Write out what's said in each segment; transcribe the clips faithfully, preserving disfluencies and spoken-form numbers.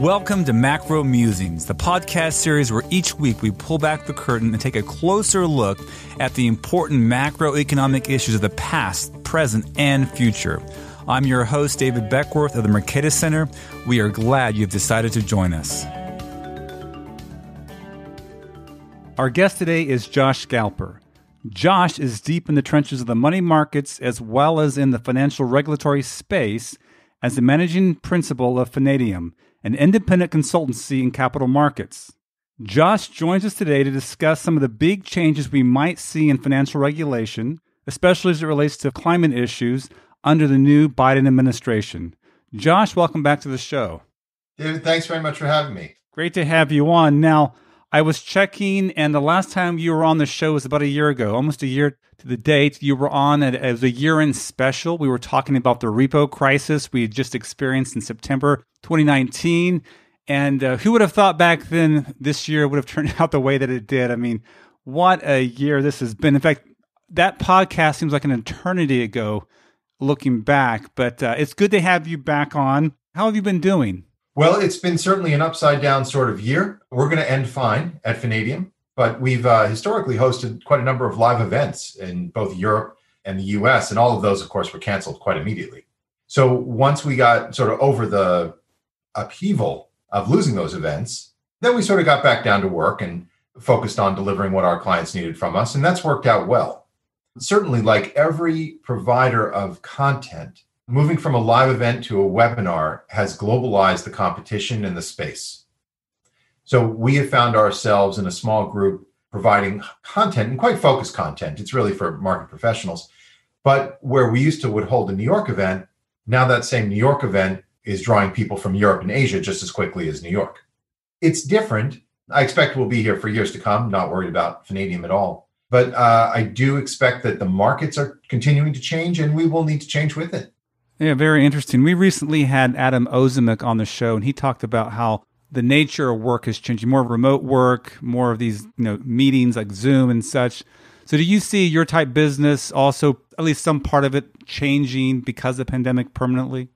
Welcome to Macro Musings, the podcast series where each week we pull back the curtain and take a closer look at the important macroeconomic issues of the past, present, and future. I'm your host, David Beckworth of the Mercatus Center. We are glad you've decided to join us. Our guest today is Josh Galper. Josh is deep in the trenches of the money markets as well as in the financial regulatory space as the managing principal of Finadium, an independent consultancy in capital markets. Josh joins us today to discuss some of the big changes we might see in financial regulation, especially as it relates to climate issues under the new Biden administration. Josh, welcome back to the show. David, thanks very much for having me. Great to have you on. Now, I was checking, and the last time you were on the show was about a year ago, almost a year to the date. You were on as a year-end special. We were talking about the repo crisis we had just experienced in September twenty nineteen. And uh, who would have thought back then this year would have turned out the way that it did? I mean, what a year this has been. In fact, that podcast seems like an eternity ago looking back, but uh, it's good to have you back on. How have you been doing? Well, it's been certainly an upside-down sort of year. We're going to end fine at Finadium, but we've uh, historically hosted quite a number of live events in both Europe and the U S, and all of those, of course, were canceled quite immediately. So once we got sort of over the upheaval of losing those events, then we sort of got back down to work and focused on delivering what our clients needed from us, and that's worked out well. Certainly, like every provider of content, moving from a live event to a webinar has globalized the competition in the space. So we have found ourselves in a small group providing content, and quite focused content. It's really for market professionals. But where we used to would hold a New York event, now that same New York event is drawing people from Europe and Asia just as quickly as New York. It's different. I expect we'll be here for years to come, not worried about Finadium at all. But uh, I do expect that the markets are continuing to change, and we will need to change with it. Yeah, very interesting. We recently had Adam Ozimek on the show, and he talked about how the nature of work is changing, more remote work, more of these you know meetings like Zoom and such. So do you see your type business also, at least some part of it, changing because of the pandemic permanently?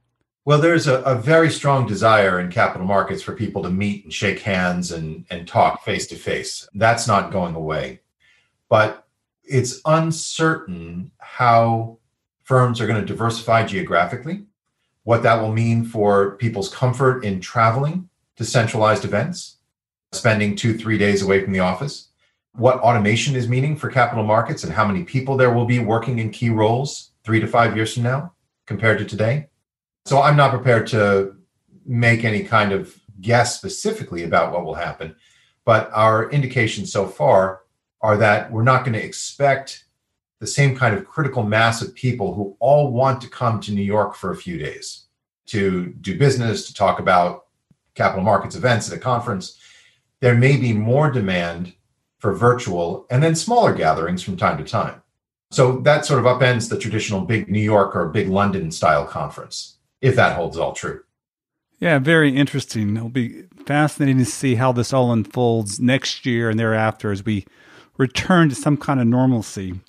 Well, there's a, a very strong desire in capital markets for people to meet and shake hands and, and talk face-to-face. That's not going away. But it's uncertain how firms are going to diversify geographically, what that will mean for people's comfort in traveling to centralized events, spending two, three days away from the office, what automation is meaning for capital markets and how many people there will be working in key roles three to five years from now compared to today. So I'm not prepared to make any kind of guess specifically about what will happen, but our indications so far are that we're not going to expect the same kind of critical mass of people who all want to come to New York for a few days to do business, to talk about capital markets events at a conference. There may be more demand for virtual and then smaller gatherings from time to time. So that sort of upends the traditional big New York or big London style conference, if that holds all true. Yeah, very interesting. It'll be fascinating to see how this all unfolds next year and thereafter as we return to some kind of normalcy.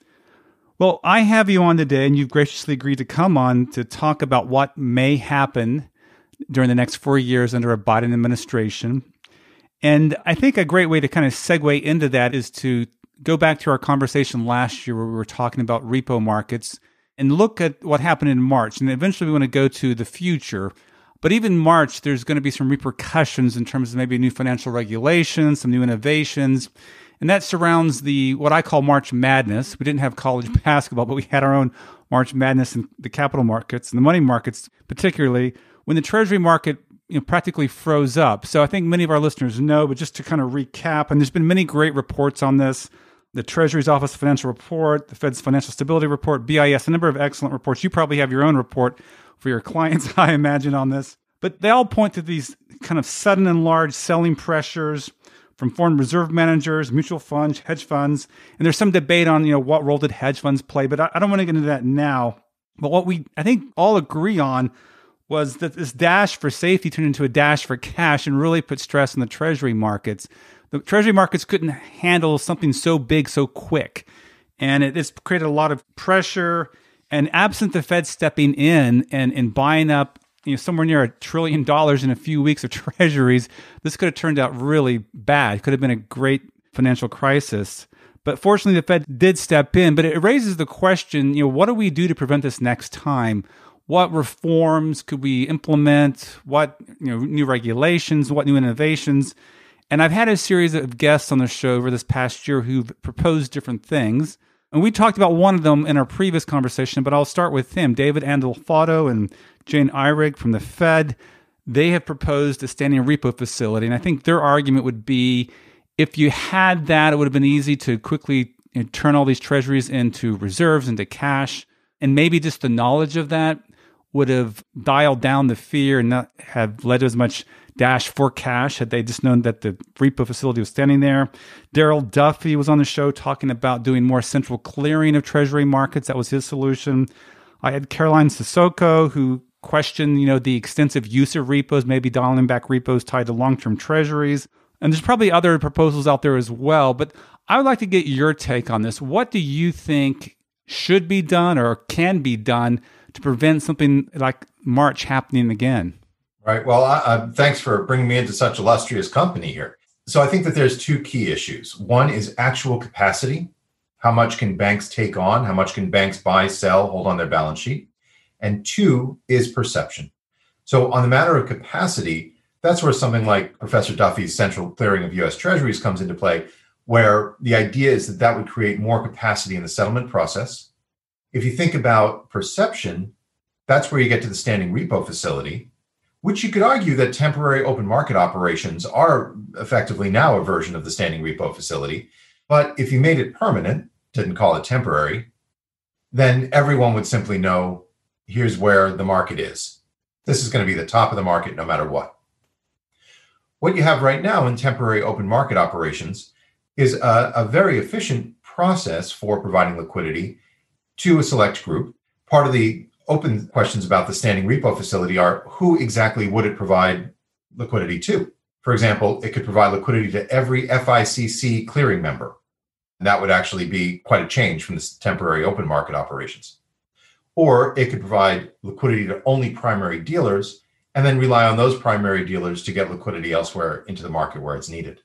Well, I have you on today, and you've graciously agreed to come on to talk about what may happen during the next four years under a Biden administration. And I think a great way to kind of segue into that is to go back to our conversation last year where we were talking about repo markets and look at what happened in March. And eventually we want to go to the future. But even March, there's going to be some repercussions in terms of maybe new financial regulations, some new innovations. And that surrounds the what I call March Madness. We didn't have college basketball, but we had our own March Madness in the capital markets and the money markets, particularly when the Treasury market you know, practically froze up. So I think many of our listeners know, but just to kind of recap, and there's been many great reports on this, the Treasury's Office Financial Report, the Fed's Financial Stability Report, B I S, a number of excellent reports. You probably have your own report for your clients, I imagine, on this. But they all point to these kind of sudden and large selling pressures from foreign reserve managers, mutual funds, hedge funds. And there's some debate on, you know, what role did hedge funds play, but I, I don't want to get into that now. But what we, I think, all agree on was that this dash for safety turned into a dash for cash and really put stress on the Treasury markets. The Treasury markets couldn't handle something so big so quick. And it, it's created a lot of pressure. And absent the Fed stepping in and, and buying up you know, somewhere near a trillion dollars in a few weeks of treasuries, this could have turned out really bad. It could have been a great financial crisis. But fortunately, the Fed did step in. But it raises the question, you know, what do we do to prevent this next time? What reforms could we implement? What, you know, new regulations? What new innovations? And I've had a series of guests on the show over this past year who've proposed different things. And we talked about one of them in our previous conversation, but I'll start with him. David Andolfatto and Jane Irig from the Fed, they have proposed a standing repo facility. And I think their argument would be, if you had that, it would have been easy to quickly, you know, turn all these treasuries into reserves, into cash. And maybe just the knowledge of that would have dialed down the fear and not have led to as much dash for cash had they just known that the repo facility was standing there. Darryl Duffy was on the show talking about doing more central clearing of treasury markets. That was his solution. I had Caroline Sissoko, who questioned, you know, the extensive use of repos, maybe dialing back repos tied to long-term treasuries. And there's probably other proposals out there as well. But I would like to get your take on this. What do you think should be done or can be done to prevent something like March happening again? Right. Well, uh, thanks for bringing me into such illustrious company here. So I think that there's two key issues. One is actual capacity. How much can banks take on? How much can banks buy, sell, hold on their balance sheet? And two is perception. So on the matter of capacity, that's where something like Professor Duffy's central clearing of U S treasuries comes into play, where the idea is that that would create more capacity in the settlement process. If you think about perception, that's where you get to the standing repo facility, which you could argue that temporary open market operations are effectively now a version of the standing repo facility. But if you made it permanent, didn't call it temporary, then everyone would simply know, here's where the market is. This is going to be the top of the market no matter what. What you have right now in temporary open market operations is a, a very efficient process for providing liquidity to a select group. Part of the open questions about the standing repo facility are, who exactly would it provide liquidity to? For example, it could provide liquidity to every F I C C clearing member. And that would actually be quite a change from this temporary open market operations. Or it could provide liquidity to only primary dealers and then rely on those primary dealers to get liquidity elsewhere into the market where it's needed.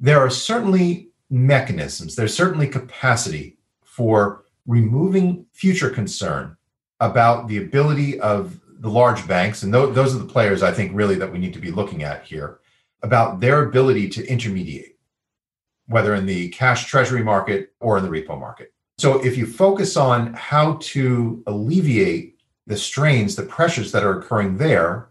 There are certainly mechanisms, there's certainly capacity for removing future concern about the ability of the large banks, and th- those are the players I think really that we need to be looking at here, about their ability to intermediate, whether in the cash treasury market or in the repo market. So if you focus on how to alleviate the strains, the pressures that are occurring there,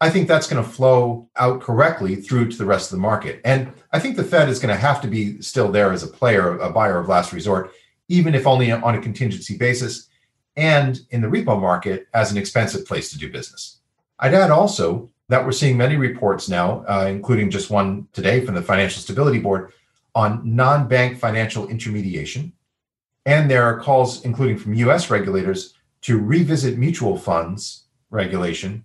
I think that's going to flow out correctly through to the rest of the market. And I think the Fed is going to have to be still there as a player, a buyer of last resort, even if only on a contingency basis, and in the repo market as an expensive place to do business. I'd add also that we're seeing many reports now, uh, including just one today from the Financial Stability Board, on non-bank financial intermediation. And there are calls, including from U S regulators, to revisit mutual funds regulation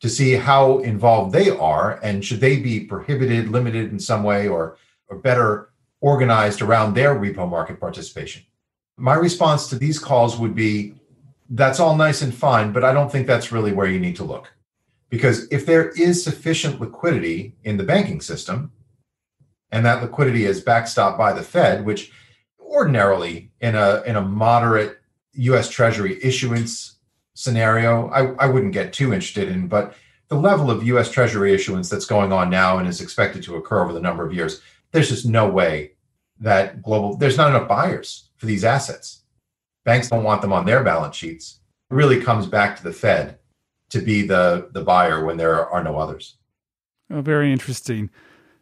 to see how involved they are and should they be prohibited, limited in some way, or, or better organized around their repo market participation. My response to these calls would be, that's all nice and fine, but I don't think that's really where you need to look. Because if there is sufficient liquidity in the banking system, and that liquidity is backstopped by the Fed, which ordinarily in a in a moderate U S Treasury issuance scenario, I, I wouldn't get too interested in, but the level of U S Treasury issuance that's going on now and is expected to occur over the number of years, there's just no way that global, there's not enough buyers for these assets. Banks don't want them on their balance sheets. It really comes back to the Fed to be the, the buyer when there are no others. Oh, very interesting.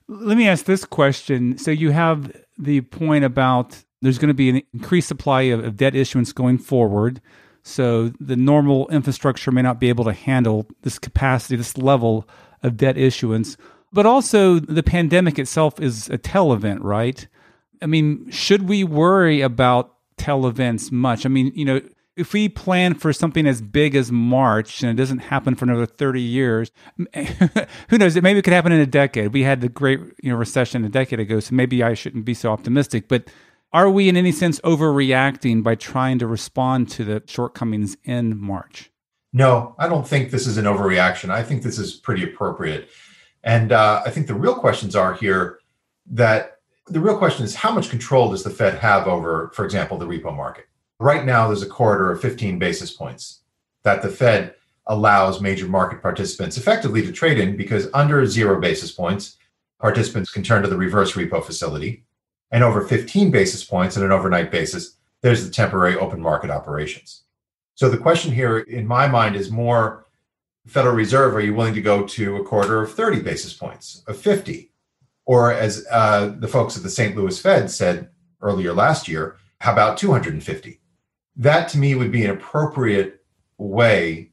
Let me ask this question. So you have the point about there's going to be an increased supply of, of debt issuance going forward. So the normal infrastructure may not be able to handle this capacity, this level of debt issuance. But also the pandemic itself is a tell event, right? I mean, should we worry about tell events much? I mean, you know, if we plan for something as big as March and it doesn't happen for another thirty years, who knows? Maybe it could happen in a decade. We had the great, you know, recession a decade ago, so maybe I shouldn't be so optimistic. But are we in any sense overreacting by trying to respond to the shortcomings in March? No, I don't think this is an overreaction. I think this is pretty appropriate. And uh, I think the real questions are here that the real question is how much control does the Fed have over, for example, the repo market? Right now, there's a corridor of fifteen basis points that the Fed allows major market participants effectively to trade in, because under zero basis points, participants can turn to the reverse repo facility. And over fifteen basis points on an overnight basis, there's the temporary open market operations. So the question here, in my mind, is more Federal Reserve, are you willing to go to a quarter of thirty basis points, of fifty? Or as uh, the folks at the Saint Louis Fed said earlier last year, how about two hundred fifty? That to me would be an appropriate way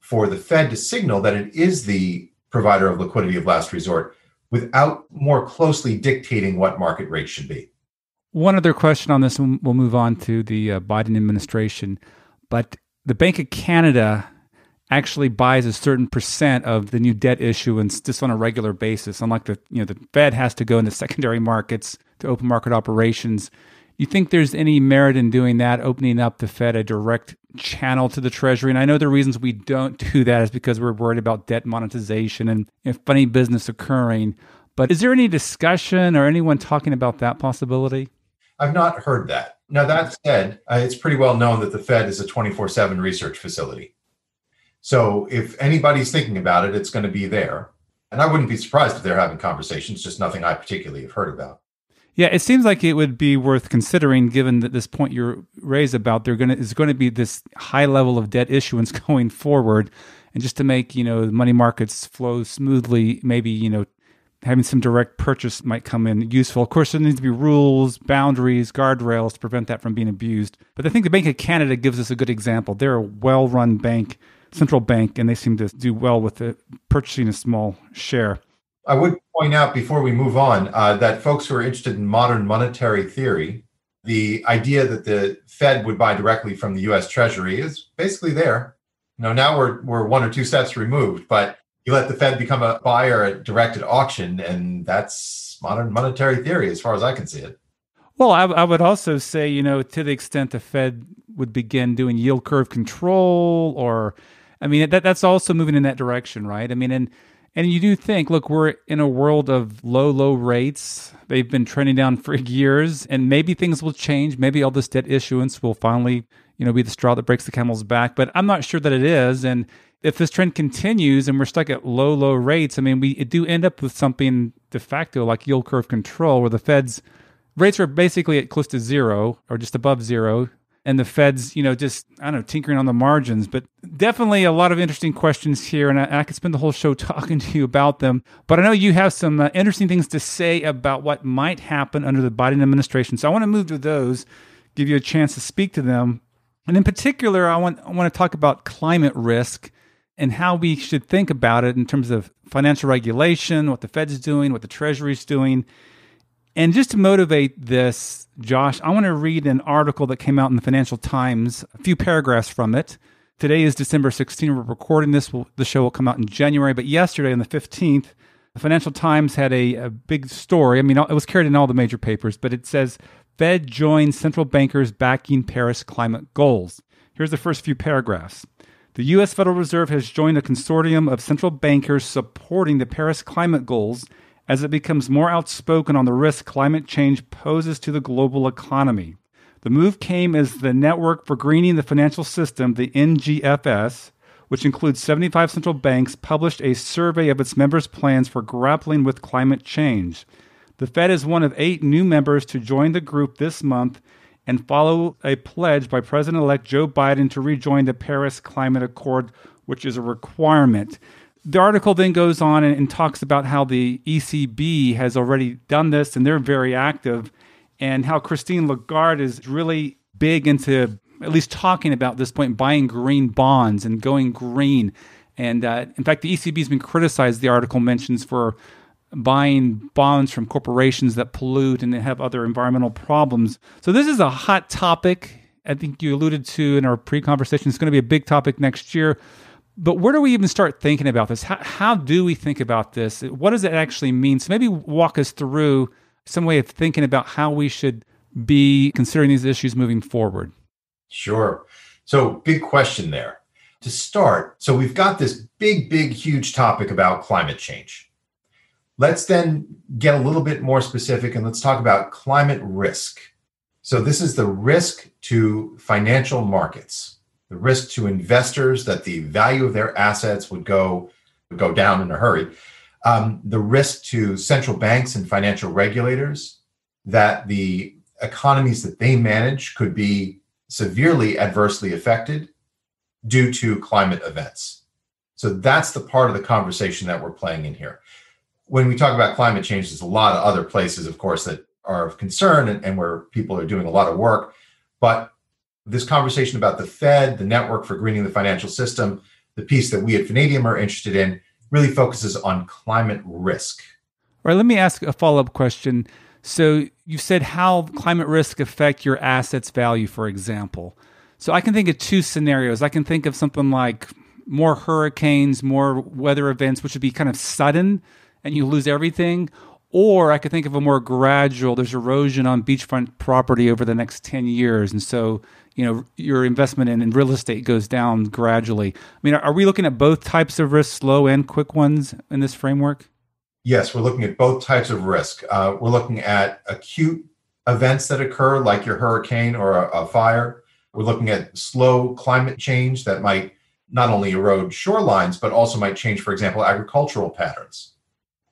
for the Fed to signal that it is the provider of liquidity of last resort, without more closely dictating what market rates should be. One other question on this, and we'll move on to the uh, Biden administration. But the Bank of Canada actually buys a certain percent of the new debt issuance just on a regular basis. Unlike the, you know, the Fed has to go into secondary markets to open market operations. You think there's any merit in doing that, opening up the Fed a direct channel to the Treasury? And I know the reasons we don't do that is because we're worried about debt monetization and, you know, funny business occurring. But is there any discussion or anyone talking about that possibility? I've not heard that. Now, that said, uh, it's pretty well known that the Fed is a twenty-four seven research facility. So if anybody's thinking about it, it's going to be there. And I wouldn't be surprised if they're having conversations, just nothing I particularly have heard about. Yeah, it seems like it would be worth considering, given that this point you raise about there going to is going to be this high level of debt issuance going forward, and just to make, you know, the money markets flow smoothly, maybe, you know, having some direct purchase might come in useful. Of course, there needs to be rules, boundaries, guardrails to prevent that from being abused. But I think the Bank of Canada gives us a good example. They're a well-run bank, central bank, and they seem to do well with the purchasing a small share. I would point out before we move on uh, that folks who are interested in modern monetary theory, the idea that the Fed would buy directly from the U S Treasury is basically there. You know, now we're we're one or two steps removed, but you let the Fed become a buyer at directed auction, and that's modern monetary theory as far as I can see it. Well, I, I would also say, you know, to the extent the Fed would begin doing yield curve control, or, I mean, that that's also moving in that direction, right? I mean, and And you do think, look, we're in a world of low, low rates. They've been trending down for years, and maybe things will change. Maybe all this debt issuance will finally, you know, be the straw that breaks the camel's back. But I'm not sure that it is. And if this trend continues and we're stuck at low, low rates, I mean, we it do end up with something de facto like yield curve control, where the Fed's rates are basically at close to zero or just above zero. And the Fed's, you know, just, I don't know, tinkering on the margins. But definitely a lot of interesting questions here, and I, I could spend the whole show talking to you about them. But I know you have some uh, interesting things to say about what might happen under the Biden administration. So I want to move to those, give you a chance to speak to them. And in particular, I want I want to talk about climate risk and how we should think about it in terms of financial regulation, what the Fed's doing, what the Treasury's doing. And just to motivate this, Josh, I want to read an article that came out in the Financial Times, a few paragraphs from it. Today is December sixteenth. We're recording this. We'll, the show will come out in January. But yesterday on the fifteenth, the Financial Times had a, a big story. I mean, it was carried in all the major papers, but it says, Fed joins central bankers backing Paris climate goals. Here's the first few paragraphs. The U S Federal Reserve has joined a consortium of central bankers supporting the Paris climate goals as it becomes more outspoken on the risk climate change poses to the global economy. The move came as the Network for Greening the Financial System, the N G F S, which includes seventy-five central banks, published a survey of its members' plans for grappling with climate change. The Fed is one of eight new members to join the group this month and follow a pledge by President-elect Joe Biden to rejoin the Paris Climate Accord, which is a requirement. The article then goes on and, and talks about how the E C B has already done this, and they're very active, and how Christine Lagarde is really big into at least talking about this point, buying green bonds and going green. And uh, in fact, the E C B has been criticized, the article mentions, for buying bonds from corporations that pollute and have other environmental problems. So this is a hot topic. I think you alluded to in our pre-conversation. It's going to be a big topic next year. But where do we even start thinking about this? How, how do we think about this? What does it actually mean? So maybe walk us through some way of thinking about how we should be considering these issues moving forward. Sure. So big question there. to start, so we've got this big, big, huge topic about climate change. Let's then get a little bit more specific and let's talk about climate risk. So this is the risk to financial markets, the risk to investors that the value of their assets would go, would go down in a hurry, um, the risk to central banks and financial regulators that the economies that they manage could be severely adversely affected due to climate events. So that's the part of the conversation that we're playing in here. When we talk about climate change, there's a lot of other places, of course, that are of concern and, and where people are doing a lot of work. But this conversation about the Fed, the Network for Greening the Financial System, the piece that we at Finadium are interested in, really focuses on climate risk. All right, let me ask a follow-up question. So you said how climate risk affect your assets value, for example. So I can think of two scenarios. I can think of something like more hurricanes, more weather events, which would be kind of sudden and you lose everything. Or I could think of a more gradual, there's erosion on beachfront property over the next ten years. And so, you know, your investment in, in real estate goes down gradually. I mean, are, are we looking at both types of risks, low and quick ones in this framework? Yes, we're looking at both types of risk. Uh, we're looking at acute events that occur like your hurricane or a, a fire. We're looking at slow climate change that might not only erode shorelines, but also might change, for example, agricultural patterns.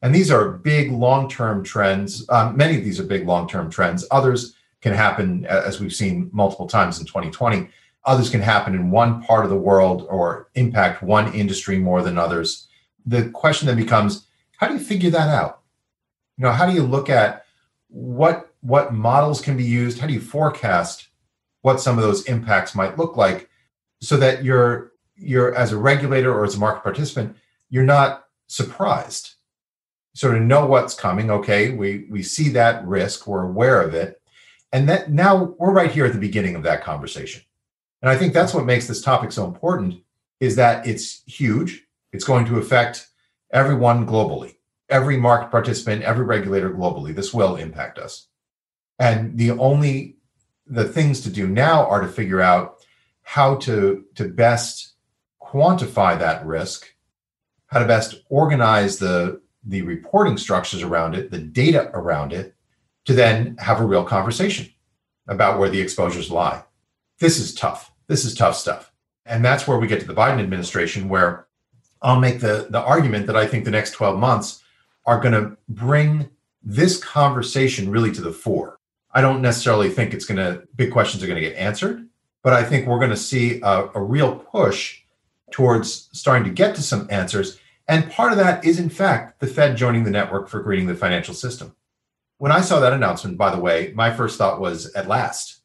And these are big long-term trends. Um, many of these are big long-term trends. Others can happen, as we've seen multiple times in twenty twenty. Others can happen in one part of the world or impact one industry more than others. The question then becomes, how do you figure that out? You know, how do you look at what, what models can be used? How do you forecast what some of those impacts might look like so that you're, you're as a regulator or as a market participant, you're not surprised? So to know what's coming, okay, we, we see that risk, we're aware of it. And that now we're right here at the beginning of that conversation. And I think that's what makes this topic so important is that it's huge. It's going to affect everyone globally, every market participant, every regulator globally. This will impact us. And the only, the things to do now are to figure out how to, to best quantify that risk, how to best organize the the reporting structures around it, the data around it, to then have a real conversation about where the exposures lie. This is tough. This is tough stuff. And that's where we get to the Biden administration, where I'll make the, the argument that I think the next twelve months are going to bring this conversation really to the fore. I don't necessarily think it's going to, big questions are going to get answered, but I think we're going to see a, a real push towards starting to get to some answers. And part of that is, in fact, the Fed joining the Network for Greening the Financial System. When I saw that announcement, by the way, my first thought was, at last.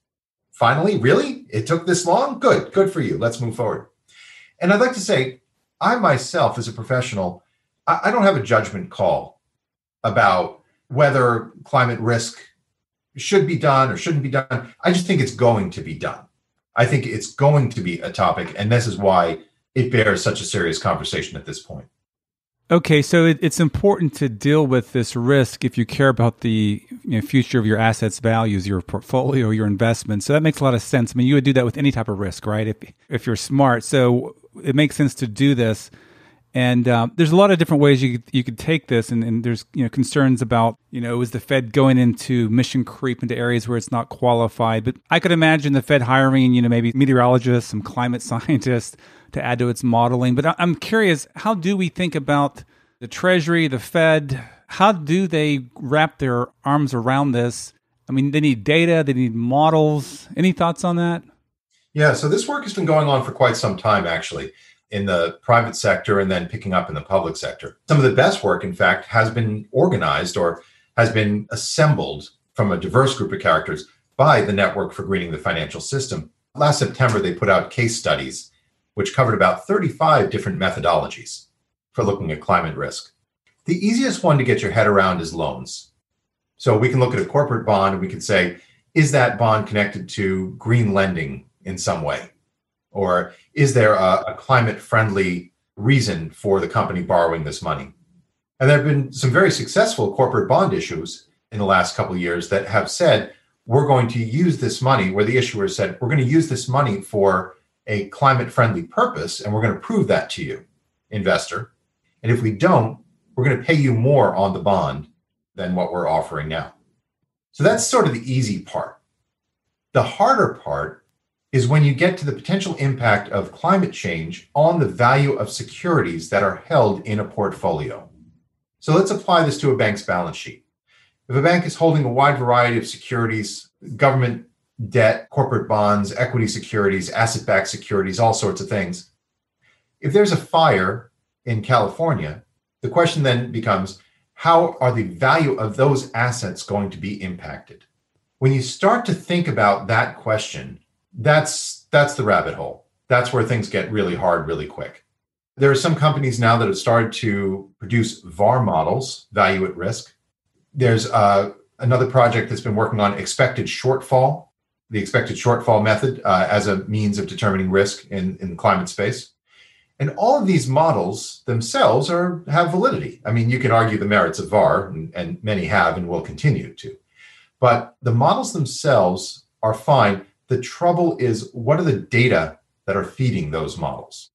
Finally, really? It took this long? Good. Good for you. Let's move forward. And I'd like to say, I myself, as a professional, I don't have a judgment call about whether climate risk should be done or shouldn't be done. I just think it's going to be done. I think it's going to be a topic, and this is why it bears such a serious conversation at this point. Okay, so it, it's important to deal with this risk if you care about the you know, future of your assets' values, your portfolio, your investments. So that makes a lot of sense. I mean, you would do that with any type of risk, right? If if you're smart, so it makes sense to do this. And um, there's a lot of different ways you could, you could take this. And, and there's you know concerns about you know is the Fed going into mission creep into areas where it's not qualified? But I could imagine the Fed hiring you know maybe meteorologists, some climate scientists, to add to its modeling. But I'm curious, how do we think about the Treasury, the Fed? How do they wrap their arms around this? I mean, they need data, they need models. Any thoughts on that? Yeah, so this work has been going on for quite some time, actually, in the private sector and then picking up in the public sector. Some of the best work, in fact, has been organized or has been assembled from a diverse group of characters by the Network for Greening the Financial System. Last September, they put out case studies which covered about thirty-five different methodologies for looking at climate risk. The easiest one to get your head around is loans. So we can look at a corporate bond and we can say, is that bond connected to green lending in some way? Or is there a, a climate-friendly reason for the company borrowing this money? And there have been some very successful corporate bond issues in the last couple of years that have said, we're going to use this money, where the issuer said, we're going to use this money for a climate-friendly purpose, and we're going to prove that to you, investor. And if we don't, we're going to pay you more on the bond than what we're offering now. So that's sort of the easy part. The harder part is when you get to the potential impact of climate change on the value of securities that are held in a portfolio. So let's apply this to a bank's balance sheet. If a bank is holding a wide variety of securities, government debt, corporate bonds, equity securities, asset-backed securities, all sorts of things. If there's a fire in California, the question then becomes, how are the value of those assets going to be impacted? When you start to think about that question, that's, that's the rabbit hole. That's where things get really hard really quick. There are some companies now that have started to produce V A R models, value at risk. There's uh, another project that's been working on expected shortfall, the expected shortfall method uh, as a means of determining risk in, in the climate space. And all of these models themselves are have validity. I mean, you can argue the merits of V A R, and, and many have and will continue to. But the models themselves are fine. The trouble is, what are the data that are feeding those models?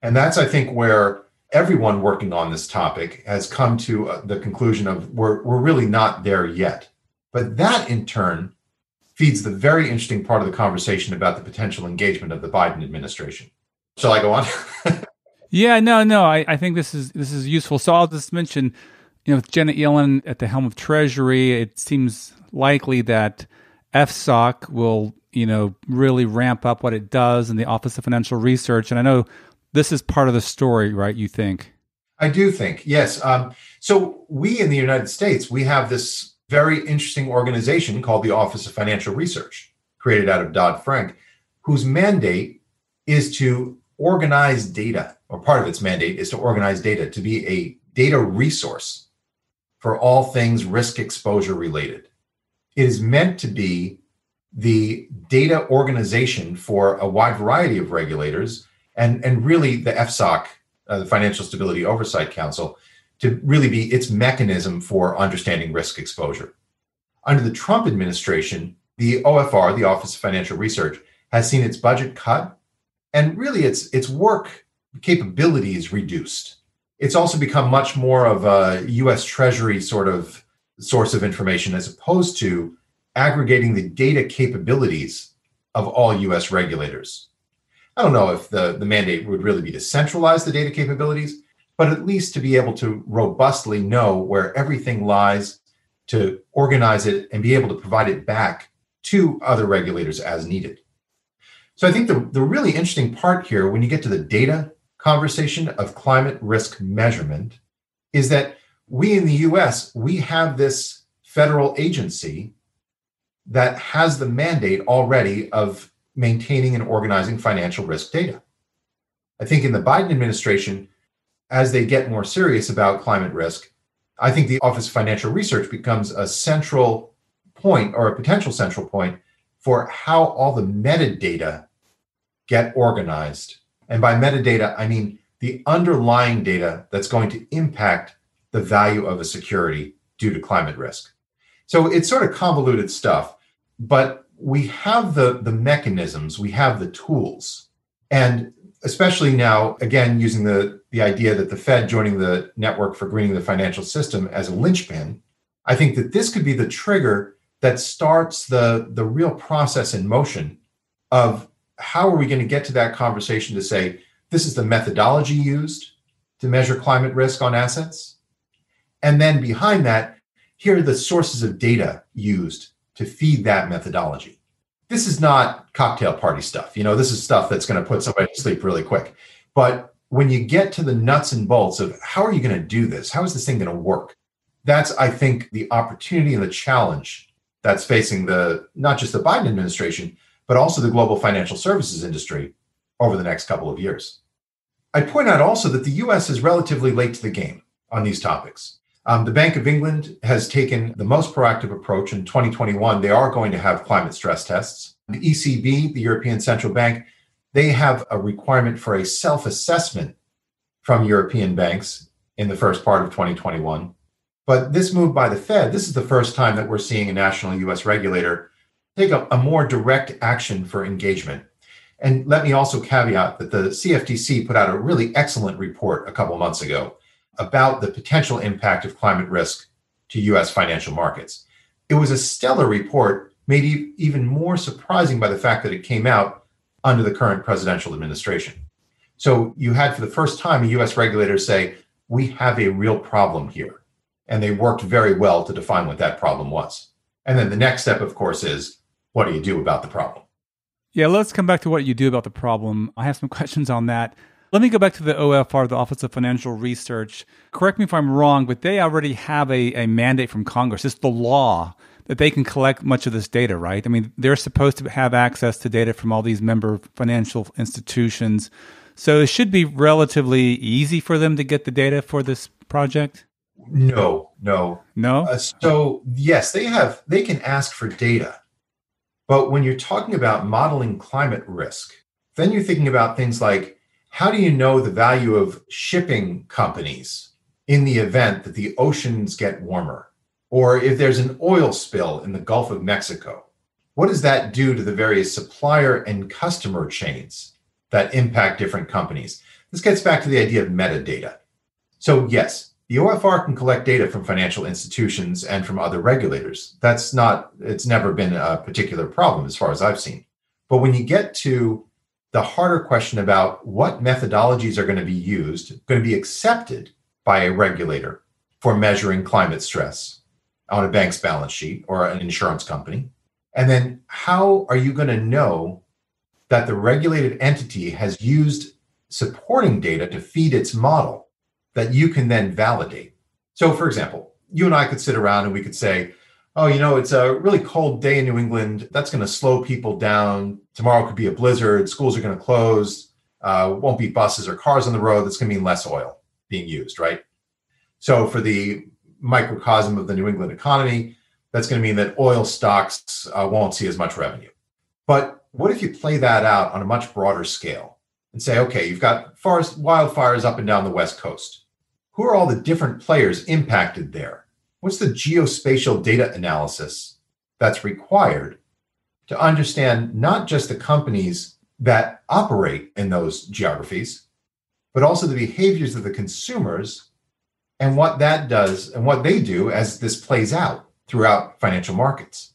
And that's, I think, where everyone working on this topic has come to uh, the conclusion of we're, we're really not there yet. But that, in turn, feeds the very interesting part of the conversation about the potential engagement of the Biden administration. Shall I go on? yeah, no, no. I, I think this is this is useful. So I'll just mention, you know, with Janet Yellen at the helm of Treasury, it seems likely that F S O C will, you know, really ramp up what it does in the Office of Financial Research. And I know this is part of the story, right? You think? I do think, yes. Um, so we in the United States, we have this very interesting organization called the Office of Financial Research, created out of Dodd-Frank, whose mandate is to organize data, or part of its mandate is to organize data, to be a data resource for all things risk exposure related. It is meant to be the data organization for a wide variety of regulators and, and really the F S O C, uh, the Financial Stability Oversight Council, to really be its mechanism for understanding risk exposure. Under the Trump administration, the O F R, the Office of Financial Research, has seen its budget cut. And really, its its work capability is reduced. It's also become much more of a U S Treasury sort of source of information as opposed to aggregating the data capabilities of all U S regulators. I don't know if the, the mandate would really be to centralize the data capabilities, but at least to be able to robustly know where everything lies, to organize it, and be able to provide it back to other regulators as needed. So I think the, the really interesting part here, when you get to the data conversation of climate risk measurement, is that we in the U S, we have this federal agency that has the mandate already of maintaining and organizing financial risk data. I think in the Biden administration, as they get more serious about climate risk, I think the Office of Financial Research becomes a central point or a potential central point for how all the metadata get organized. And by metadata, I mean the underlying data that's going to impact the value of a security due to climate risk. So it's sort of convoluted stuff, but we have the, the mechanisms, we have the tools. And especially now, again, using the, the idea that the Fed joining the Network for Greening the Financial System as a linchpin, I think that this could be the trigger that starts the, the real process in motion of how are we going to get to that conversation to say, this is the methodology used to measure climate risk on assets. And then behind that, here are the sources of data used to feed that methodology. This is not cocktail party stuff. You know, this is stuff that's going to put somebody to sleep really quick. But when you get to the nuts and bolts of how are you going to do this? How is this thing going to work? That's, I think, the opportunity and the challenge that's facing the not just the Biden administration, but also the global financial services industry over the next couple of years. I'd point out also that the U S is relatively late to the game on these topics. Um, the Bank of England has taken the most proactive approach. In twenty twenty-one, they are going to have climate stress tests. The E C B, the European Central Bank, they have a requirement for a self-assessment from European banks in the first part of twenty twenty-one. But this move by the Fed, this is the first time that we're seeing a national U S regulator take a, a more direct action for engagement. And let me also caveat that the C F T C put out a really excellent report a couple months ago about the potential impact of climate risk to U S financial markets. It was a stellar report, maybe even more surprising by the fact that it came out under the current presidential administration. So you had, for the first time, a U S regulator say, we have a real problem here. And they worked very well to define what that problem was. And then the next step, of course, is what do you do about the problem? Yeah, let's come back to what you do about the problem. I have some questions on that. Let me go back to the O F R, the Office of Financial Research. Correct me if I'm wrong, but they already have a, a mandate from Congress. It's the law that they can collect much of this data, right? I mean, they're supposed to have access to data from all these member financial institutions. So it should be relatively easy for them to get the data for this project? No, no. No? Uh, so yes, they have. They can ask for data. But when you're talking about modeling climate risk, then you're thinking about things like, how do you know the value of shipping companies in the event that the oceans get warmer? Or if there's an oil spill in the Gulf of Mexico, what does that do to the various supplier and customer chains that impact different companies? This gets back to the idea of metadata. So yes, the O F R can collect data from financial institutions and from other regulators. That's not, it's never been a particular problem as far as I've seen. But when you get to the harder question about what methodologies are going to be used, going to be accepted by a regulator for measuring climate stress on a bank's balance sheet or an insurance company, and then how are you going to know that the regulated entity has used supporting data to feed its model that you can then validate? So, for example, you and I could sit around and we could say, oh, you know, it's a really cold day in New England. That's going to slow people down. Tomorrow could be a blizzard. Schools are going to close. Uh, won't be buses or cars on the road. That's going to mean less oil being used, right? So for the microcosm of the New England economy, that's going to mean that oil stocks uh, won't see as much revenue. But what if you play that out on a much broader scale and say, okay, you've got forest wildfires up and down the West Coast. Who are all the different players impacted there? What's the geospatial data analysis that's required to understand not just the companies that operate in those geographies, but also the behaviors of the consumers and what that does and what they do as this plays out throughout financial markets?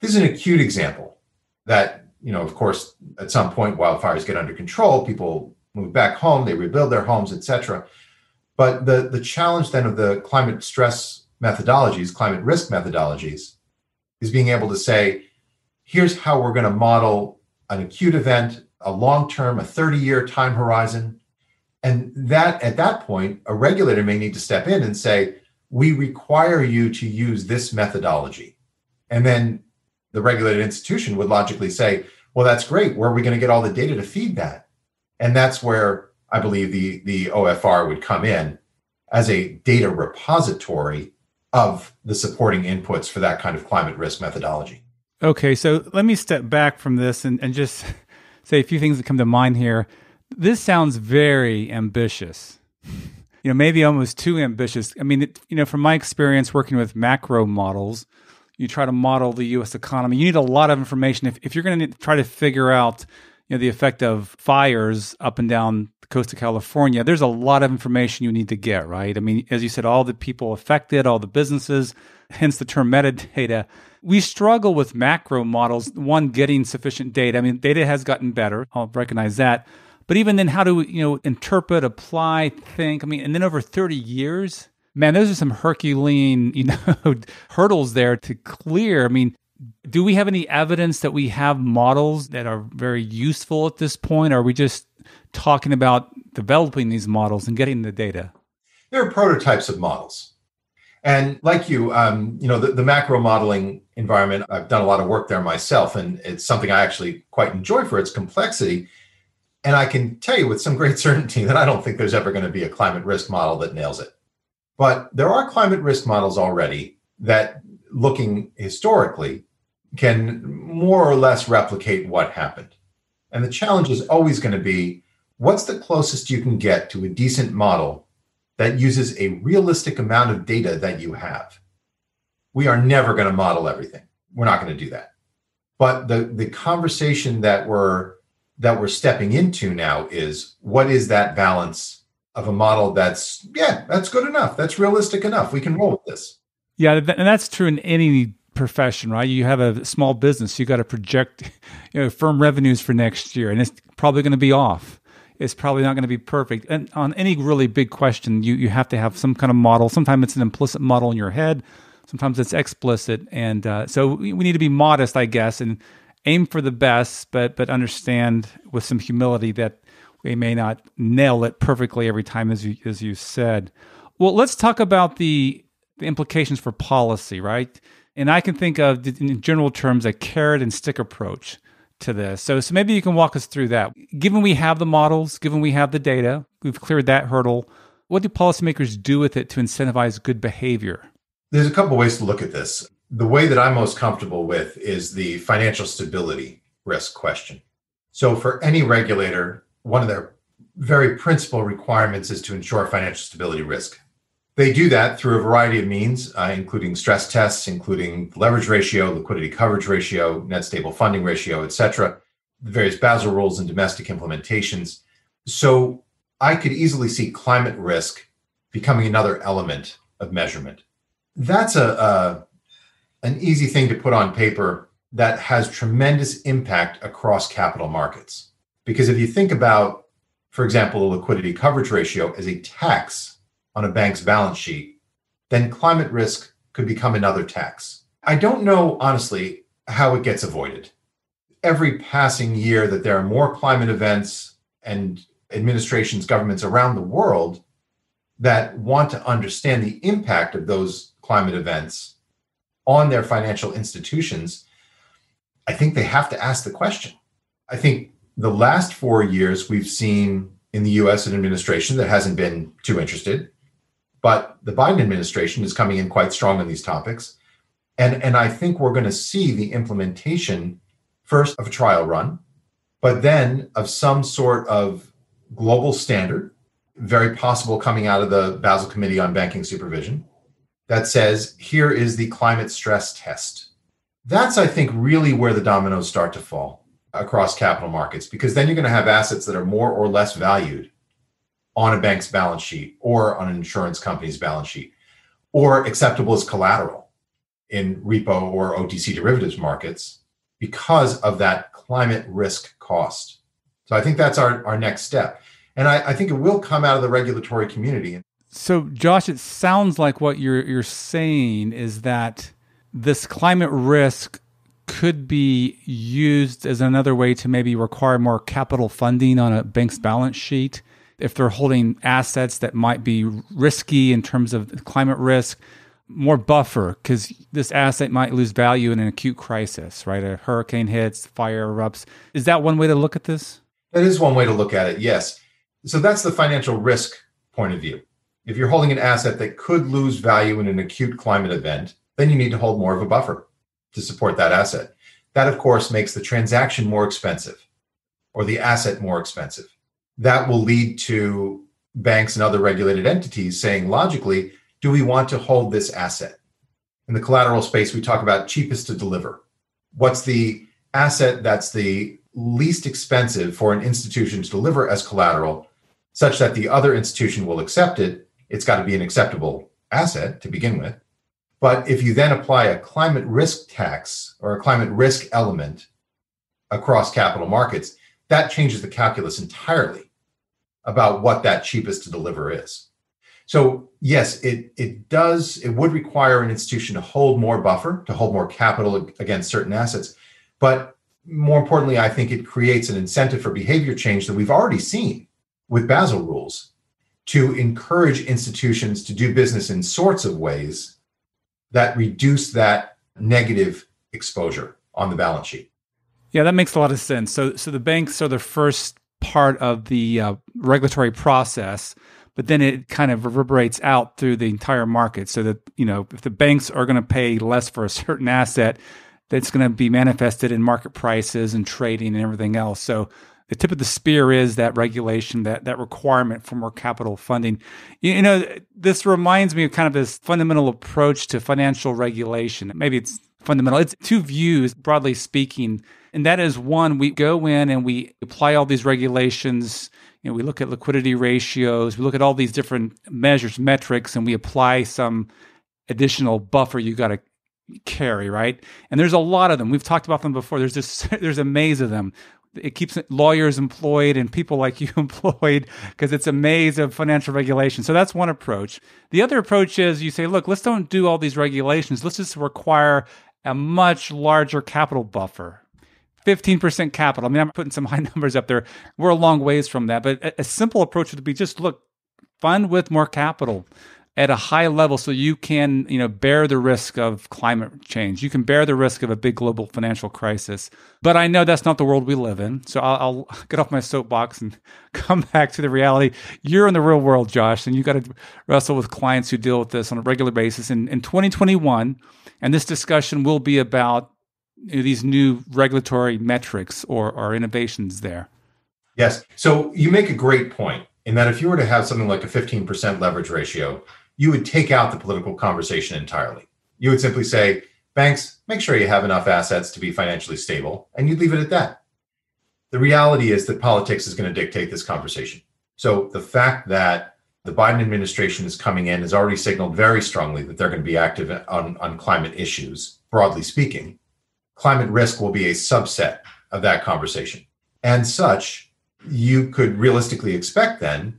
This is an acute example that, you know, of course, at some point, wildfires get under control, people move back home, they rebuild their homes, et cetera. But the, the challenge then of the climate stress methodologies, climate risk methodologies, is being able to say, here's how we're going to model an acute event, a long-term, a thirty-year time horizon. And that at that point, a regulator may need to step in and say, we require you to use this methodology. And then the regulated institution would logically say, well, that's great. Where are we going to get all the data to feed that? And that's where I believe the, the O F R would come in as a data repository of the supporting inputs for that kind of climate risk methodology. Okay, so let me step back from this and, and just say a few things that come to mind here. This sounds very ambitious, you know, maybe almost too ambitious. I mean, it, you know, from my experience working with macro models, you try to model the U S economy. You need a lot of information. If, if you're going to try to figure out, you know, the effect of fires up and down the coast of California, there's a lot of information you need to get, right? I mean, as you said, all the people affected, all the businesses, hence the term metadata. We struggle with macro models, one, getting sufficient data. I mean, data has gotten better. I'll recognize that. But even then, how do we, you know, interpret, apply, think? I mean, and then over thirty years, man, those are some Herculean, you know, hurdles there to clear. I mean, do we have any evidence that we have models that are very useful at this point? Or are we just talking about developing these models and getting the data? There are prototypes of models. And like you, um, you know, the, the macro modeling environment, I've done a lot of work there myself, and it's something I actually quite enjoy for its complexity. And I can tell you with some great certainty that I don't think there's ever going to be a climate risk model that nails it. But there are climate risk models already that, looking historically, can more or less replicate what happened. And the challenge is always going to be, what's the closest you can get to a decent model that uses a realistic amount of data that you have? We are never going to model everything. We're not going to do that. But the, the conversation that we're that we're stepping into now is, what is that balance of a model that's, yeah, that's good enough, that's realistic enough, we can roll with this? Yeah, and that's true in any profession, right? You have a small business, you got to project, you know, firm revenues for next year, and it's probably going to be off. It's probably not going to be perfect. And on any really big question, you, you have to have some kind of model. Sometimes it's an implicit model in your head. Sometimes it's explicit. And uh, so we need to be modest, I guess, and aim for the best, but but understand with some humility that we may not nail it perfectly every time, as you, as you said. Well, let's talk about the, the implications for policy, right? And I can think of, in general terms, a carrot and stick approach to this. So, so maybe you can walk us through that. Given we have the models, given we have the data, we've cleared that hurdle, what do policymakers do with it to incentivize good behavior? There's a couple ways to look at this. The way that I'm most comfortable with is the financial stability risk question. So for any regulator, one of their very principal requirements is to ensure financial stability risk. They do that through a variety of means, uh, including stress tests, including leverage ratio, liquidity coverage ratio, net stable funding ratio, et cetera, the various Basel rules and domestic implementations. So I could easily see climate risk becoming another element of measurement. That's a, uh, an easy thing to put on paper that has tremendous impact across capital markets. Because if you think about, for example, the liquidity coverage ratio as a tax on a bank's balance sheet, then climate risk could become another tax. I don't know, honestly, how it gets avoided. Every passing year that there are more climate events and administrations, governments around the world that want to understand the impact of those climate events on their financial institutions, I think they have to ask the question. I think the last four years we've seen in the U S an administration that hasn't been too interested. But the Biden administration is coming in quite strong on these topics. And, and I think we're going to see the implementation first of a trial run, but then of some sort of global standard, very possible coming out of the Basel Committee on Banking Supervision, that says, here is the climate stress test. That's, I think, really where the dominoes start to fall across capital markets, because then you're going to have assets that are more or less valued on a bank's balance sheet or on an insurance company's balance sheet, or acceptable as collateral in repo or O T C derivatives markets because of that climate risk cost. So I think that's our, our next step. And I, I think it will come out of the regulatory community. So Josh, it sounds like what you're you're saying is that this climate risk could be used as another way to maybe require more capital funding on a bank's balance sheet. If they're holding assets that might be risky in terms of climate risk, more buffer, because this asset might lose value in an acute crisis, right? A hurricane hits, fire erupts. Is that one way to look at this? That is one way to look at it, yes. So that's the financial risk point of view. If you're holding an asset that could lose value in an acute climate event, then you need to hold more of a buffer to support that asset. That, of course, makes the transaction more expensive or the asset more expensive. That will lead to banks and other regulated entities saying, logically, do we want to hold this asset? In the collateral space, we talk about cheapest to deliver. What's the asset that's the least expensive for an institution to deliver as collateral, such that the other institution will accept it? It's got to be an acceptable asset to begin with. But if you then apply a climate risk tax or a climate risk element across capital markets, that changes the calculus entirely about what that cheapest to deliver is. So yes, it it does, it would require an institution to hold more buffer, to hold more capital against certain assets. But more importantly, I think it creates an incentive for behavior change that we've already seen with Basel rules to encourage institutions to do business in sorts of ways that reduce that negative exposure on the balance sheet. Yeah, that makes a lot of sense. So so the banks are the first part of the uh, regulatory process, but then it kind of reverberates out through the entire market so that, you know, if the banks are going to pay less for a certain asset, that's going to be manifested in market prices and trading and everything else. So the tip of the spear is that regulation, that that requirement for more capital funding. You, you know, this reminds me of kind of this fundamental approach to financial regulation. Maybe it's fundamental. It's two views, broadly speaking, And that is one, we go in and we apply all these regulations. You know, we look at liquidity ratios, we look at all these different measures, metrics, and we apply some additional buffer you got to carry, right? And there's a lot of them. We've talked about them before. There's just there's a maze of them. It keeps lawyers employed and people like you employed because it's a maze of financial regulation. So that's one approach. The other approach is you say, look, let's don't do all these regulations. Let's just require a much larger capital buffer, fifteen percent capital. I mean, I'm putting some high numbers up there. We're a long ways from that. But a, a simple approach would be just, look, fund with more capital at a high level so you can, you know, bear the risk of climate change. You can bear the risk of a big global financial crisis. But I know that's not the world we live in. So I'll, I'll get off my soapbox and come back to the reality. You're in the real world, Josh, and you got to wrestle with clients who deal with this on a regular basis. And in twenty twenty-one, and this discussion will be about, you know, these new regulatory metrics or, or innovations there. Yes. So you make a great point in that if you were to have something like a fifteen percent leverage ratio, you would take out the political conversation entirely. You would simply say, banks, make sure you have enough assets to be financially stable, and you'd leave it at that. The reality is that politics is going to dictate this conversation. So the fact that the Biden administration is coming in has already signaled very strongly that they're going to be active on, on climate issues, broadly speaking. Climate risk will be a subset of that conversation. And such, you could realistically expect then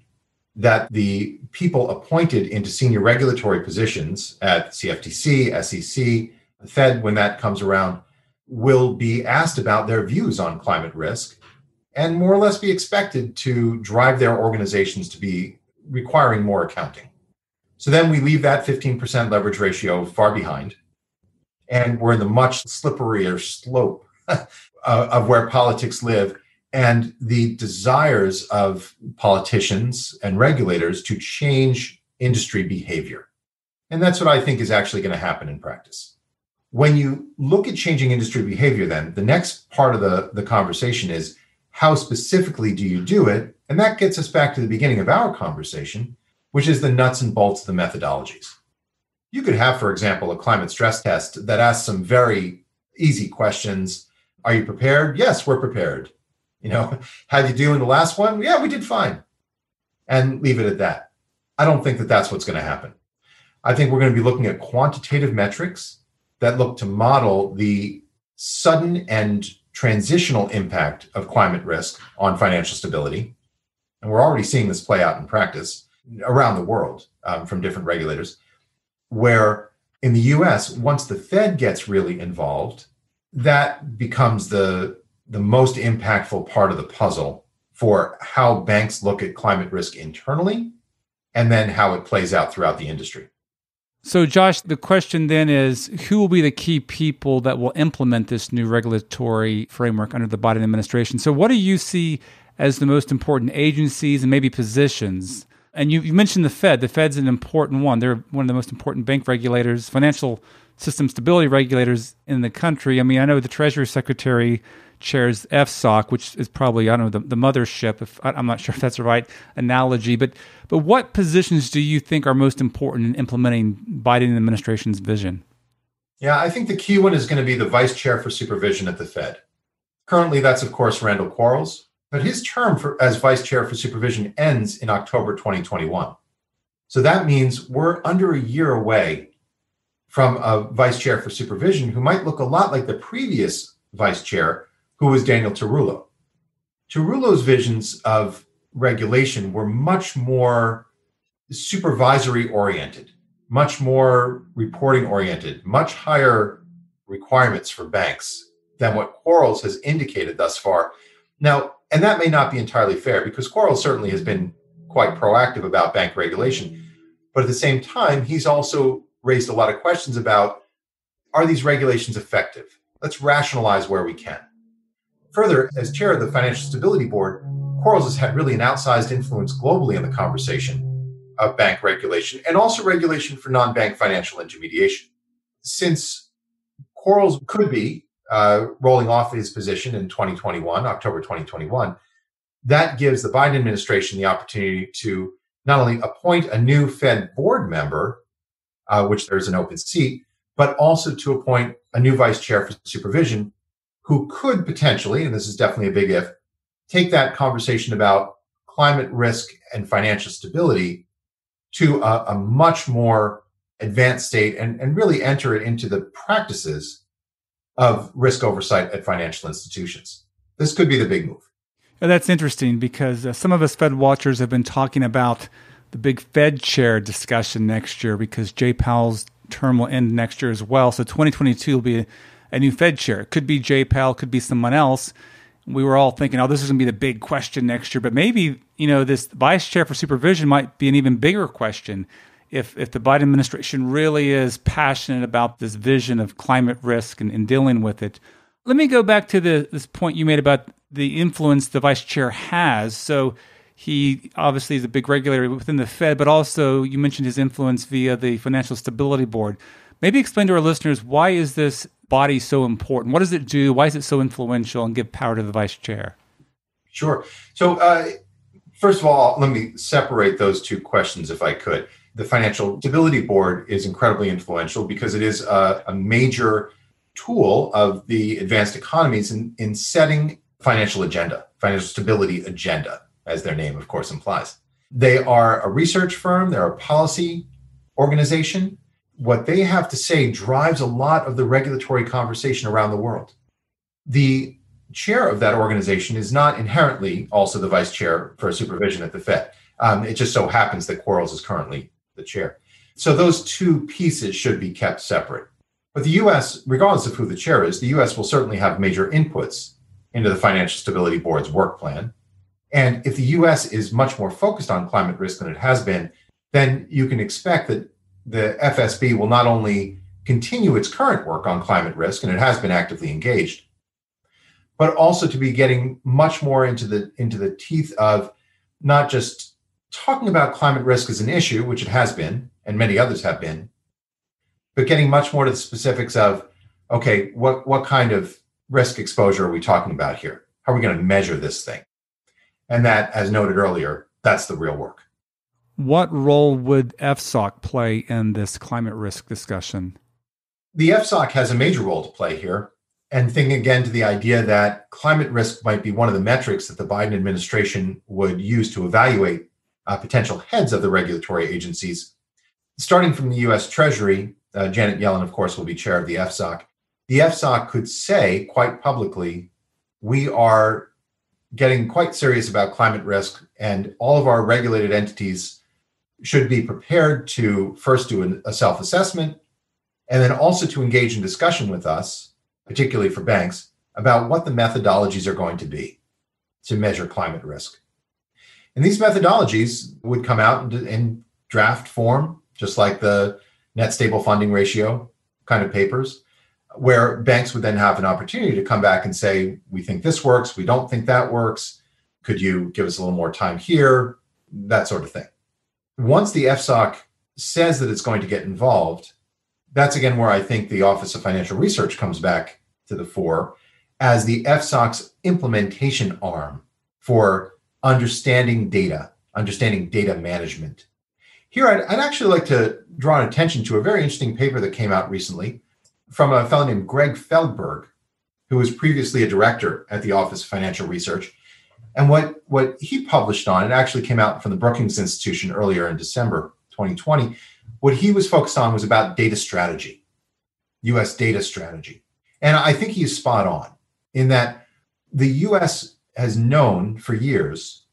that the people appointed into senior regulatory positions at C F T C, S E C, the Fed, when that comes around, will be asked about their views on climate risk and more or less be expected to drive their organizations to be requiring more accounting. So then we leave that fifteen percent leverage ratio far behind, and we're in the much slipperier slope of where politics live and the desires of politicians and regulators to change industry behavior. And that's what I think is actually going to happen in practice. When you look at changing industry behavior, then the next part of the, the conversation is how specifically do you do it? And that gets us back to the beginning of our conversation, which is the nuts and bolts of the methodologies. You could have, for example, a climate stress test that asks some very easy questions. Are you prepared? Yes, we're prepared. You know, how'd you do in the last one? Yeah, we did fine. And leave it at that. I don't think that that's what's going to happen. I think we're going to be looking at quantitative metrics that look to model the sudden and transitional impact of climate risk on financial stability. And we're already seeing this play out in practice around the world um, from different regulators, where in the U S, once the Fed gets really involved, that becomes the the most impactful part of the puzzle for how banks look at climate risk internally and then how it plays out throughout the industry. So, Josh, the question then is, who will be the key people that will implement this new regulatory framework under the Biden administration? So what do you see as the most important agencies and maybe positions? And you, you mentioned the Fed. The Fed's an important one. They're one of the most important bank regulators, financial system stability regulators in the country. I mean, I know the Treasury Secretary chairs F S O C, which is probably, I don't know, the, the mothership. If I'm not sure if that's the right analogy. But but what positions do you think are most important in implementing Biden administration's vision? Yeah, I think the key one is going to be the vice chair for supervision at the Fed. Currently, that's, of course, Randall Quarles. But his term for, as vice chair for supervision ends in October twenty twenty-one. So that means we're under a year away from a vice chair for supervision who might look a lot like the previous vice chair, who was Daniel Tarullo. Tarullo's visions of regulation were much more supervisory oriented, much more reporting oriented, much higher requirements for banks than what Quarles has indicated thus far. Now, and that may not be entirely fair because Quarles certainly has been quite proactive about bank regulation, but at the same time, he's also raised a lot of questions about, are these regulations effective? Let's rationalize where we can. Further, as chair of the Financial Stability Board, Quarles has had really an outsized influence globally on the conversation of bank regulation and also regulation for non-bank financial intermediation. Since Quarles could be uh, rolling off his position in twenty twenty-one, October twenty twenty-one, that gives the Biden administration the opportunity to not only appoint a new Fed board member, uh, which there's an open seat, but also to appoint a new vice chair for supervision who could potentially, and this is definitely a big if, take that conversation about climate risk and financial stability to a, a much more advanced state and, and really enter it into the practices of risk oversight at financial institutions. This could be the big move. And that's interesting because uh, some of us Fed watchers have been talking about the big Fed chair discussion next year because Jay Powell's term will end next year as well. So twenty twenty-two will be a, a new Fed chair. It could be Jay Powell, could be someone else. We were all thinking, oh, this is going to be the big question next year. But maybe, you know, this vice chair for supervision might be an even bigger question if if the Biden administration really is passionate about this vision of climate risk and, and dealing with it. Let me go back to the, this point you made about the influence the vice chair has. So he obviously is a big regulator within the Fed, but also you mentioned his influence via the Financial Stability Board. Maybe explain to our listeners, why is this body so important? What does it do? Why is it so influential and give power to the vice chair? Sure. So uh, first of all, let me separate those two questions if I could. The Financial Stability Board is incredibly influential because it is a, a major tool of the advanced economies in, in setting financial agenda, financial stability agenda, as their name, of course, implies. They are a research firm. They're a policy organization. What they have to say drives a lot of the regulatory conversation around the world. The chair of that organization is not inherently also the vice chair for supervision at the Fed. Um, it just so happens that Quarles is currently the chair. So those two pieces should be kept separate. But the U S, regardless of who the chair is, the U S will certainly have major inputs into the Financial Stability Board's work plan. And if the U S is much more focused on climate risk than it has been, then you can expect that the F S B will not only continue its current work on climate risk, and it has been actively engaged, but also to be getting much more into the into the teeth of not just talking about climate risk as an issue, which it has been, and many others have been, but getting much more to the specifics of, okay, what, what kind of risk exposure are we talking about here? How are we going to measure this thing? And that, as noted earlier, that's the real work. What role would F S O C play in this climate risk discussion? The F S O C has a major role to play here. And thinking again to the idea that climate risk might be one of the metrics that the Biden administration would use to evaluate uh, potential heads of the regulatory agencies. Starting from the U S Treasury, uh, Janet Yellen, of course, will be chair of the F S O C. The F S O C could say quite publicly, we are getting quite serious about climate risk, and all of our regulated entities should be prepared to first do an, a self-assessment and then also to engage in discussion with us, particularly for banks, about what the methodologies are going to be to measure climate risk. And these methodologies would come out in, in draft form, just like the net stable funding ratio kind of papers, where banks would then have an opportunity to come back and say, we think this works, we don't think that works, could you give us a little more time here, that sort of thing. Once the F S O C says that it's going to get involved, that's again where I think the Office of Financial Research comes back to the fore as the F S O C's implementation arm for understanding data, understanding data management. Here, I'd, I'd actually like to draw an attention to a very interesting paper that came out recently from a fellow named Greg Feldberg, who was previously a director at the Office of Financial Research. And what, what he published on, it actually came out from the Brookings Institution earlier in December twenty twenty, what he was focused on was about data strategy, U S data strategy. And I think he's spot on in that the U S has known for years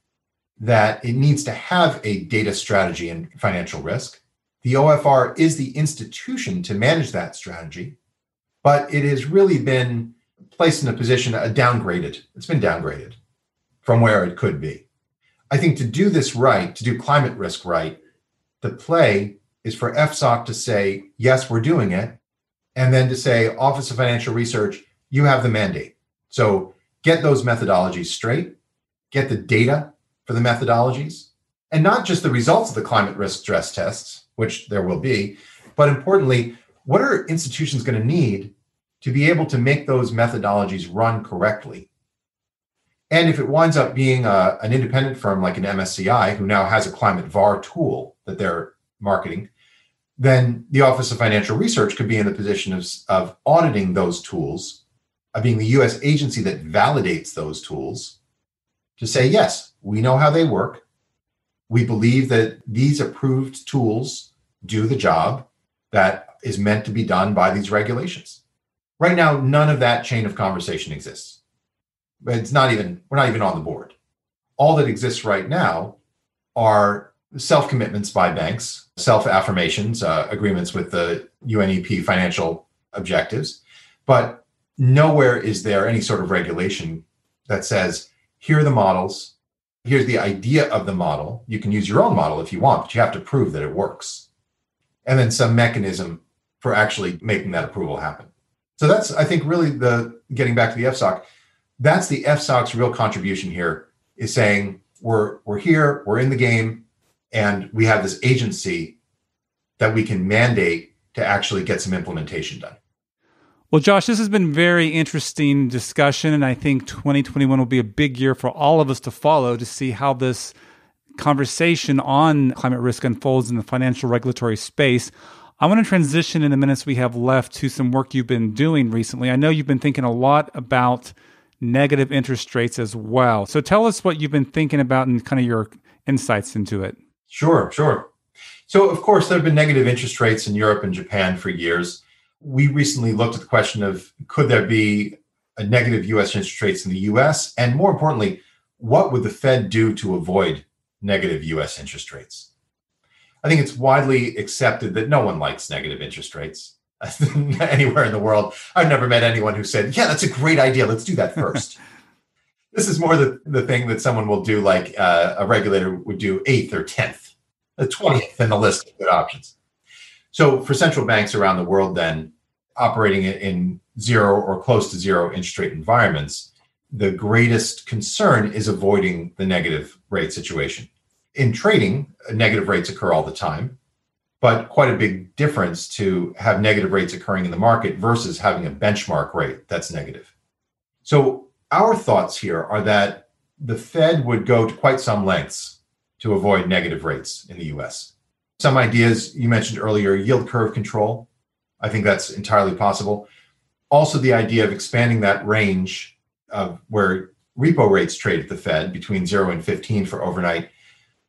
that it needs to have a data strategy in financial risk. The O F R is the institution to manage that strategy, but it has really been placed in a position, uh, downgraded. It's been downgraded from where it could be. I think to do this right, to do climate risk right, the play is for F S O C to say, yes, we're doing it, and then to say, Office of Financial Research, you have the mandate. So get those methodologies straight, get the data for the methodologies, and not just the results of the climate risk stress tests, which there will be, but importantly, what are institutions going to need to be able to make those methodologies run correctly? And if it winds up being a, an independent firm like an M S C I, who now has a climate V A R tool that they're marketing, then the Office of Financial Research could be in the position of, of auditing those tools of being the U S agency that validates those tools to say, yes, we know how they work. We believe that these approved tools do the job that is meant to be done by these regulations. Right now, none of that chain of conversation exists. It's not even, we're not even on the board. All that exists right now are self-commitments by banks, self-affirmations, uh, agreements with the U N E P financial objectives, but nowhere is there any sort of regulation that says, here are the models, here's the idea of the model. You can use your own model if you want, but you have to prove that it works. And then some mechanism for actually making that approval happen. So that's, I think, really the, getting back to the F S O C, that's the F S O C's real contribution here, is saying we're we're here, we're in the game, and we have this agency that we can mandate to actually get some implementation done. Well, Josh, this has been very interesting discussion, and I think twenty twenty-one will be a big year for all of us to follow to see how this conversation on climate risk unfolds in the financial regulatory space. I want to transition in the minutes we have left to some work you've been doing recently. I know you've been thinking a lot about negative interest rates as well. So tell us what you've been thinking about and kind of your insights into it. Sure, sure. So, of course, there have been negative interest rates in Europe and Japan for years. We recently looked at the question of, could there be a negative U S interest rates in the U S? And more importantly, what would the Fed do to avoid negative U S interest rates? I think it's widely accepted that no one likes negative interest rates anywhere in the world. I've never met anyone who said, yeah, that's a great idea. Let's do that first. This is more the, the thing that someone will do, like uh, a regulator would do eighth or tenth, the twentieth in the list of good options. So for central banks around the world, then, operating in zero or close to zero interest rate environments, the greatest concern is avoiding the negative rate situation. In trading, negative rates occur all the time, but quite a big difference to have negative rates occurring in the market versus having a benchmark rate that's negative. So our thoughts here are that the Fed would go to quite some lengths to avoid negative rates in the U S. Some ideas you mentioned earlier, yield curve control. I think that's entirely possible. Also, the idea of expanding that range of where repo rates trade at the Fed between zero and fifteen for overnight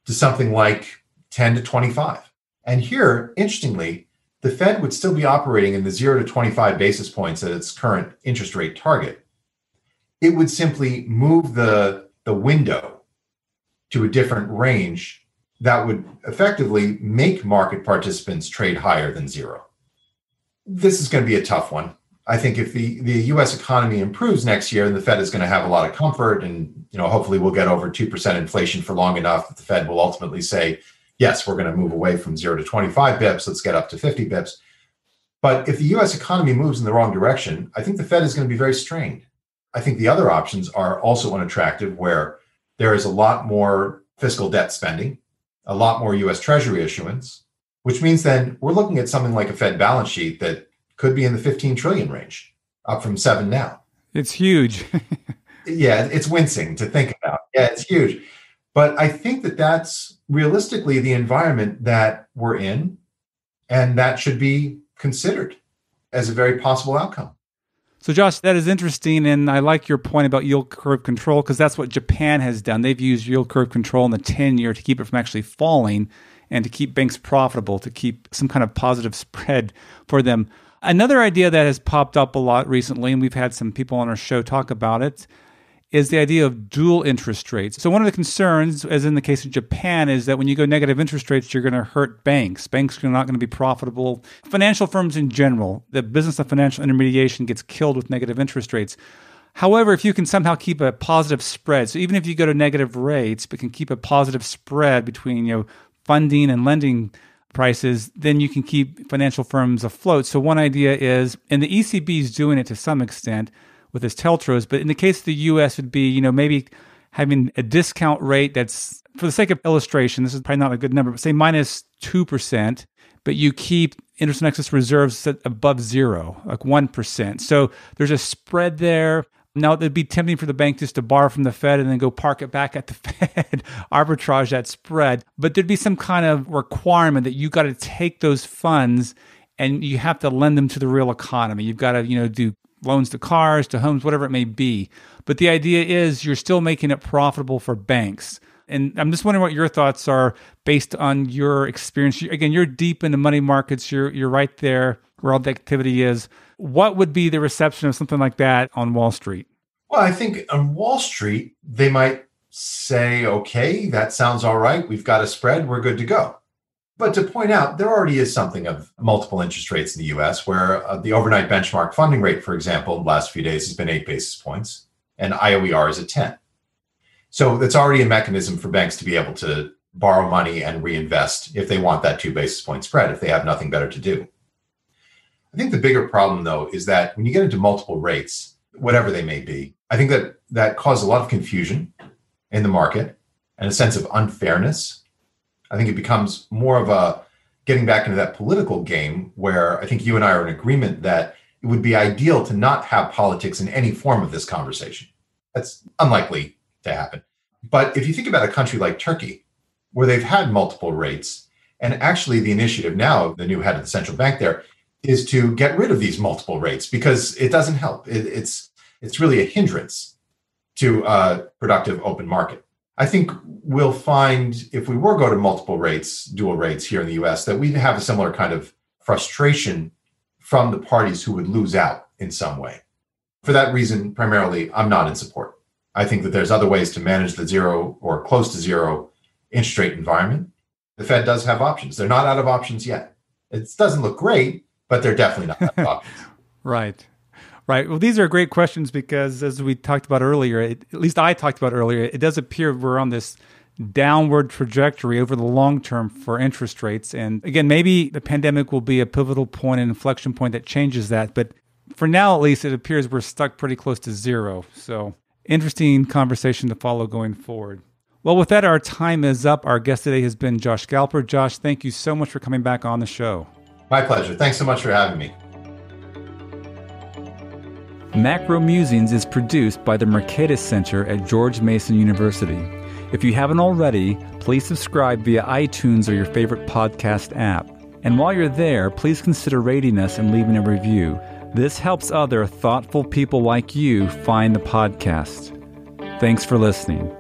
to something like ten to twenty-five. And here, interestingly, the Fed would still be operating in the zero to twenty-five basis points at its current interest rate target. It would simply move the, the window to a different range that would effectively make market participants trade higher than zero. This is going to be a tough one. I think if the, the U S economy improves next year, then the Fed is going to have a lot of comfort, and you know, hopefully we'll get over two percent inflation for long enough that the Fed will ultimately say, yes, we're going to move away from zero to twenty-five bips, let's get up to fifty bips. But if the U S economy moves in the wrong direction, I think the Fed is going to be very strained. I think the other options are also unattractive, where there is a lot more fiscal debt spending, a lot more U S Treasury issuance, which means then we're looking at something like a Fed balance sheet that could be in the fifteen trillion range, up from seven now. It's huge. Yeah, it's wincing to think about. Yeah, it's huge. But I think that that's realistically the environment that we're in, and that should be considered as a very possible outcome. So Josh, that is interesting, and I like your point about yield curve control, because that's what Japan has done. They've used yield curve control in the ten-year to keep it from actually falling and to keep banks profitable, to keep some kind of positive spread for them. Another idea that has popped up a lot recently, and we've had some people on our show talk about it, is the idea of dual interest rates. So one of the concerns, as in the case of Japan, is that when you go negative interest rates, you're going to hurt banks. Banks are not going to be profitable. Financial firms in general, the business of financial intermediation gets killed with negative interest rates. However, if you can somehow keep a positive spread, so even if you go to negative rates, but can keep a positive spread between, you know, funding and lending prices, then you can keep financial firms afloat. So one idea is, and the E C B is doing it to some extent, with his TLTROs, but in the case of the U S, it would be, you know, maybe having a discount rate that's, for the sake of illustration, this is probably not a good number, but say minus two percent, but you keep interest and excess reserves at above zero, like one percent. So there's a spread there. Now, it'd be tempting for the bank just to borrow from the Fed and then go park it back at the Fed, arbitrage that spread. But there'd be some kind of requirement that you got to take those funds and you have to lend them to the real economy. You've got to, you know, do loans to cars, to homes, whatever it may be. But the idea is you're still making it profitable for banks. And I'm just wondering what your thoughts are based on your experience. Again, you're deep into money markets. You're you're right there where all the activity is. What would be the reception of something like that on Wall Street? Well, I think on Wall Street, they might say, okay, that sounds all right. We've got a spread. We're good to go. But to point out, there already is something of multiple interest rates in the U S where uh, the overnight benchmark funding rate, for example, the last few days has been eight basis points and I O E R is at ten. So that's already a mechanism for banks to be able to borrow money and reinvest if they want that two basis point spread, if they have nothing better to do. I think the bigger problem, though, is that when you get into multiple rates, whatever they may be, I think that that caused a lot of confusion in the market and a sense of unfairness. I think it becomes more of a getting back into that political game where I think you and I are in agreement that it would be ideal to not have politics in any form of this conversation. That's unlikely to happen. But if you think about a country like Turkey, where they've had multiple rates, and actually the initiative now, the new head of the central bank there, is to get rid of these multiple rates because it doesn't help. It, it's it's really a hindrance to a productive open market. I think we'll find if we were go to multiple rates, dual rates here in the U S, that we'd have a similar kind of frustration from the parties who would lose out in some way. For that reason, primarily, I'm not in support. I think that there's other ways to manage the zero or close to zero interest rate environment. The Fed does have options. They're not out of options yet. It doesn't look great, but they're definitely not out of options. Right. Right. Well, these are great questions because as we talked about earlier, it, at least I talked about earlier, it does appear we're on this downward trajectory over the long term for interest rates. And again, maybe the pandemic will be a pivotal point, an inflection point that changes that. But for now, at least, it appears we're stuck pretty close to zero. So interesting conversation to follow going forward. Well, with that, our time is up. Our guest today has been Josh Galper. Josh, thank you so much for coming back on the show. My pleasure. Thanks so much for having me. Macro Musings is produced by the Mercatus Center at George Mason University. If you haven't already, please subscribe via iTunes or your favorite podcast app. And while you're there, please consider rating us and leaving a review. This helps other thoughtful people like you find the podcast. Thanks for listening.